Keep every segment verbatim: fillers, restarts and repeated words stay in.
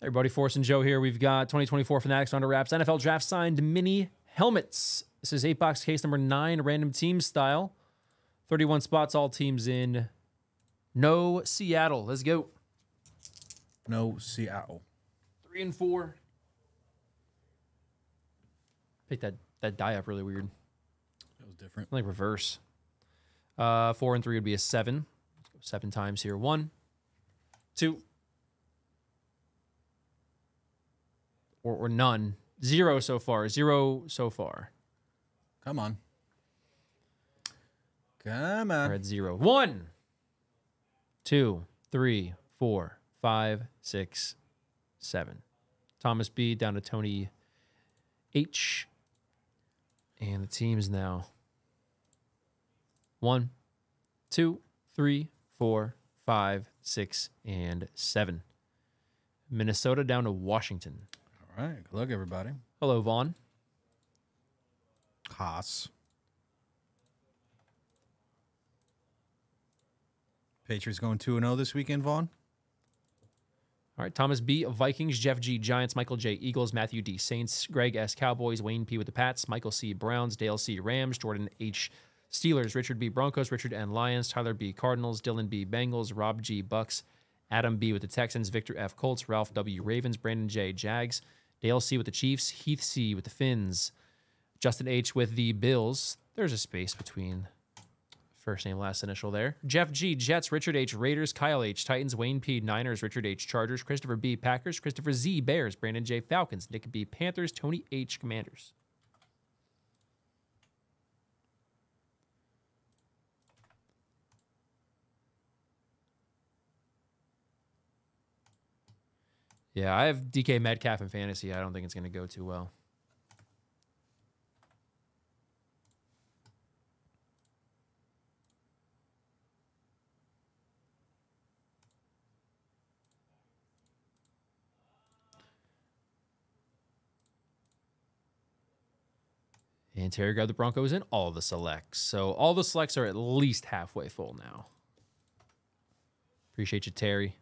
Everybody, Force and Joe here. We've got twenty twenty-four Fanatics Under Wraps N F L Draft signed mini helmets. This is eight box case number nine, random team style. thirty-one spots, all teams in. No Seattle. Let's go. No Seattle. Three and four. Picked that that die up really weird. That was different. Like reverse. Uh, four and three would be a seven. Let's go seven times here. One, two. Or, or none. Zero so far. Zero so far. Come on. Come on. We're at zero. One, two, three, four, five, six, seven. Thomas B down to Tony H. And the team's now one, two, three, four, five, six, and seven. Minnesota down to Washington. All right, good luck, everybody. Hello, Vaughn. Haas. Patriots going two and oh this weekend, Vaughn. All right, Thomas B, Vikings, Jeff G, Giants, Michael J, Eagles, Matthew D, Saints, Greg S, Cowboys, Wayne P with the Pats, Michael C, Browns, Dale C, Rams, Jordan H, Steelers, Richard B, Broncos, Richard N, Lions, Tyler B, Cardinals, Dylan B, Bengals, Rob G, Bucks, Adam B with the Texans, Victor F, Colts, Ralph W, Ravens, Brandon J, Jags, Dale C with the Chiefs, Heath C with the Fins, Justin H with the Bills. There's a space between first name, last initial there. Jeff G, Jets, Richard H, Raiders, Kyle H, Titans, Wayne P, Niners, Richard H, Chargers, Christopher B, Packers, Christopher Z, Bears, Brandon J, Falcons, Nick B, Panthers, Tony H, Commanders. Yeah, I have D K Metcalf in fantasy. I don't think it's going to go too well. And Terry grabbed the Broncos in all the selects. So all the selects are at least halfway full now. Appreciate you, Terry.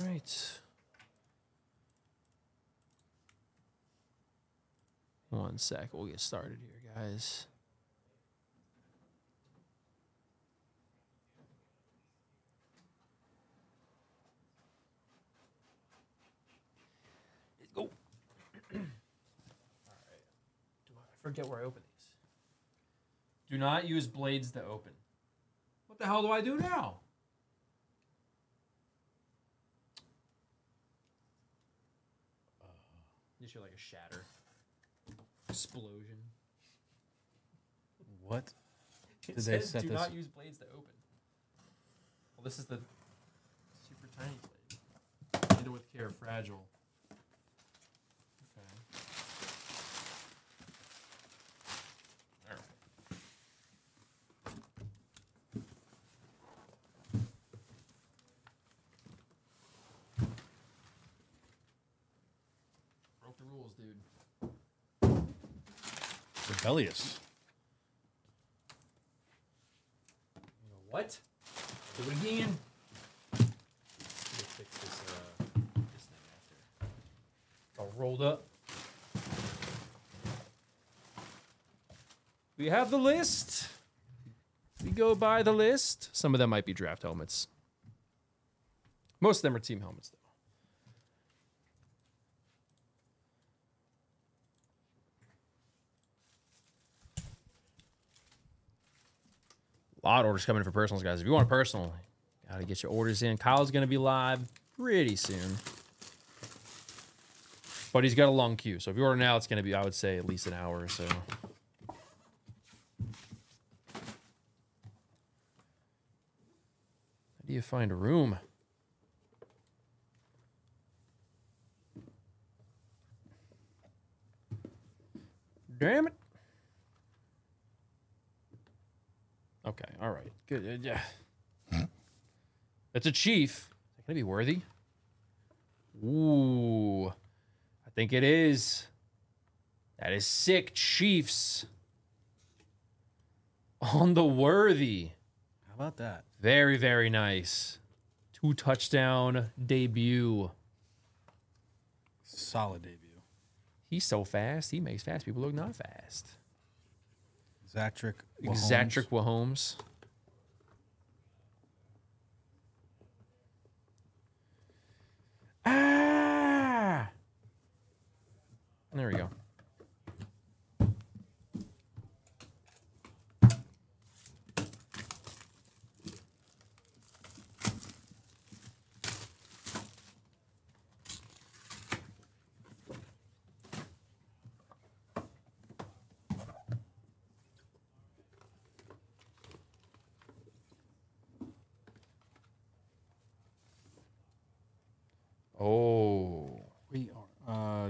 All right. One sec. We'll get started here, guys. Forget where I open these. Do not use blades to open. What the hell do I do now? Uh, you should like a shatter. Explosion. What? It Did says they set do this? Not use blades to open. Well, this is the super tiny blade. Handle with care, fragile. Rebellious. You know what? Do it again. I'm gonna fix this, uh, this thing after. All rolled up. We have the list. We go by the list. Some of them might be draft helmets. Most of them are team helmets, though. A lot of orders coming in for personals, guys. If you want a personal, got to get your orders in. Kyle's going to be live pretty soon. But he's got a long queue. So if you order now, it's going to be, I would say, at least an hour or so. How do you find a room? Damn it. Okay, all right, good, yeah. That's a Chief. Is that gonna be Worthy? Ooh, I think it is. That is sick. Chiefs on the Worthy. How about that? Very, very nice. Two touchdown debut. Solid debut. He's so fast. He makes fast people look not fast. Xzavier Worthy. Xzavier Worthy. Ah! There we go.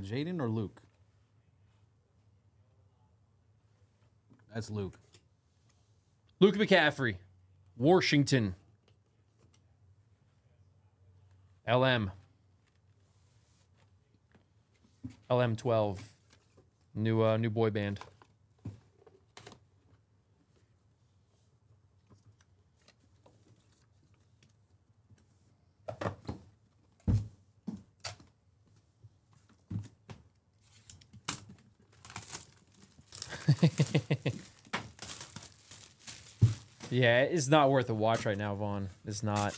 Jaden or Luke? That's Luke. Luke McCaffrey. Washington. L M. L M twelve. New uh, new boy band. Yeah, it's not worth a watch right now, Vaughn. It's not.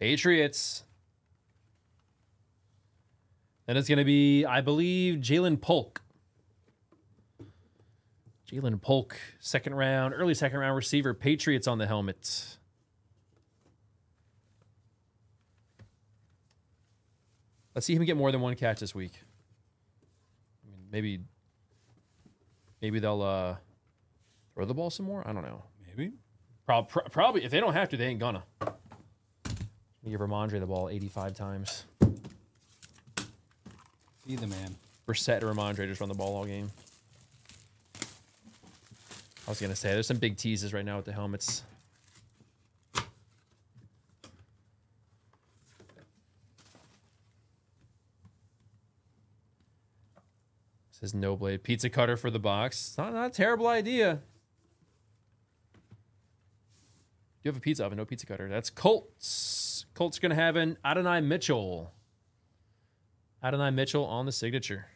Patriots. And it's going to be, I believe, Jaylen Polk. Jaylen Polk, second round, early second round receiver, Patriots on the helmet. Let's see him get more than one catch this week. I mean, maybe, maybe they'll uh, throw the ball some more. I don't know. Maybe. Pro pro probably. If they don't have to, they ain't gonna. You give Ramondre the ball eighty-five times. See the man. Brissett or Ramondre just run the ball all game. I was going to say, there's some big teases right now with the helmets. Says no blade. Pizza cutter for the box. It's not, not a terrible idea. You have a pizza oven, no pizza cutter. That's Colts. Colts going to have an Adonai Mitchell. Adonai Mitchell on the signature.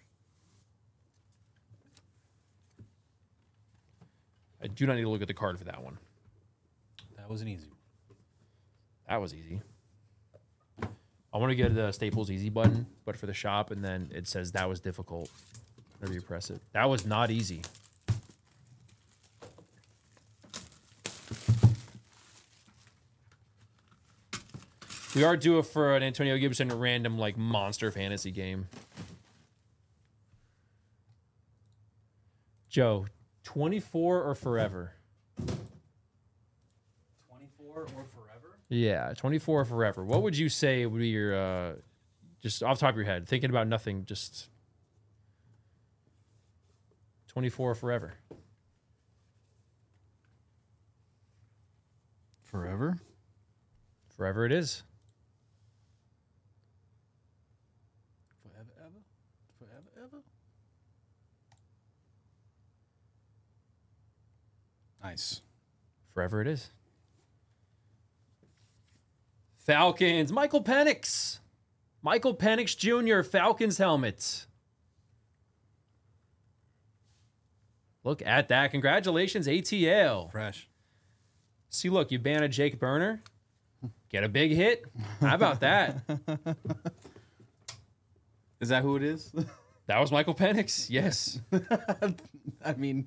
I do not need to look at the card for that one. That wasn't easy. That was easy. I want to get the Staples easy button, but for the shop, and then it says that was difficult whenever you press it. That was not easy. We are due for an Antonio Gibson random, like, monster fantasy game. Joe. twenty-four or forever? twenty-four or forever? Yeah, twenty-four or forever. What would you say would be your, uh, just off the top of your head, thinking about nothing, just twenty-four or forever? Forever? Forever it is. Forever, ever? Forever, ever? Nice. Forever it is. Falcons. Michael Penix. Michael Penix Junior Falcons helmet. Look at that. Congratulations, A T L. Fresh. See, look, you ban a Jake Berner. Get a big hit. How about that? Is that who it is? That was Michael Penix, yes. I mean...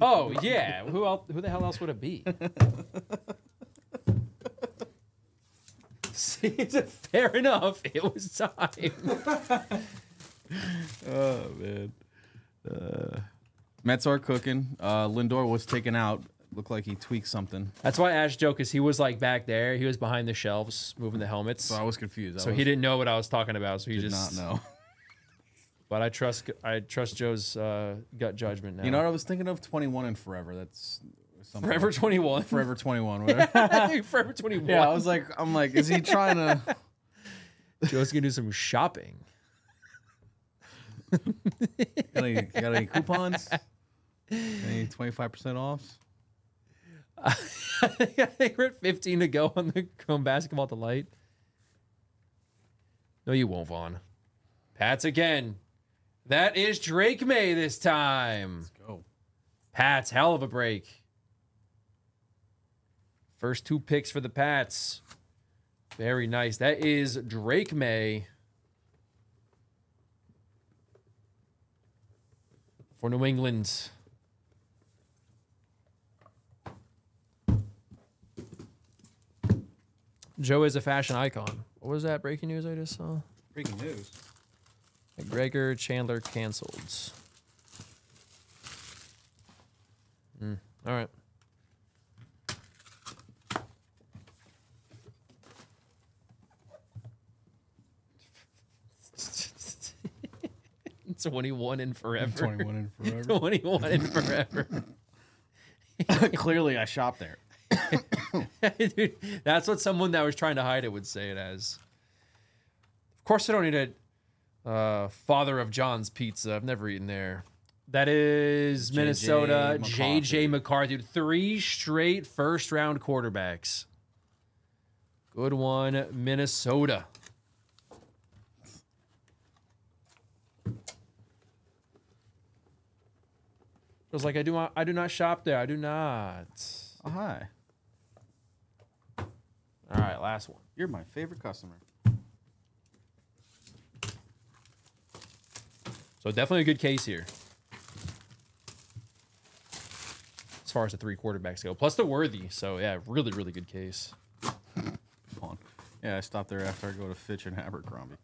Oh, yeah. Who else, who the hell else would it be? See, fair enough. It was time. Oh, man. Uh, Mets are cooking. Uh, Lindor was taken out. Looked like he tweaked something. That's why Ash joked, because he was like back there. He was behind the shelves moving the helmets. So I was confused. I so was, he didn't know what I was talking about. So he did just... not know. But I trust I trust Joe's uh, gut judgment now. You know what I was thinking of? twenty-one and Forever. That's something. Forever twenty-one. Forever twenty-one. Whatever. I think Forever twenty-one. Yeah, I was like, I'm like, is he trying to? Joe's gonna do some shopping. got, any, got any coupons? Any twenty-five percent offs? I think we're at fifteen to go on the on Basketball Delight. No, you won't, Vaughn. Pats again. That is Drake May this time. Let's go. Pats, hell of a break. First two picks for the Pats. Very nice. That is Drake May for New England. Joe is a fashion icon. What was that breaking news I just saw? Breaking news. McGregor Chandler canceled. Mm. All right. twenty-one and Forever. twenty-one and Forever. twenty-one and Forever. Clearly, I shopped there. Dude, that's what someone that was trying to hide it would say it as. Of course, I don't need a uh, Father of John's Pizza. I've never eaten there. That is Minnesota. J J. McCarthy. Three straight first-round quarterbacks. Good one, Minnesota. It was like, I do not, I do not shop there. I do not. Oh, hi. All right, last one. You're my favorite customer. So definitely a good case here. As far as the three quarterbacks go. Plus the Worthy. So, yeah, really, really good case. Fun. Yeah, I stop there after I go to Fitch and Abercrombie.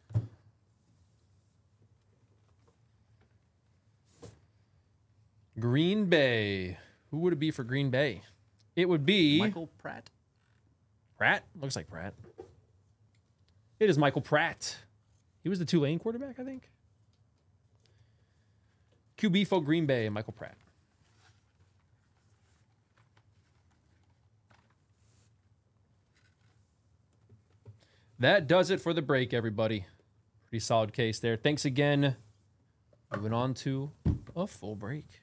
Green Bay. Who would it be for Green Bay? It would be... Michael Pratt. Pratt? Looks like Pratt. It is Michael Pratt. He was the Tulane quarterback, I think. Q B for Green Bay and Michael Pratt. That does it for the break, everybody. Pretty solid case there. Thanks again. Moving on to a full break.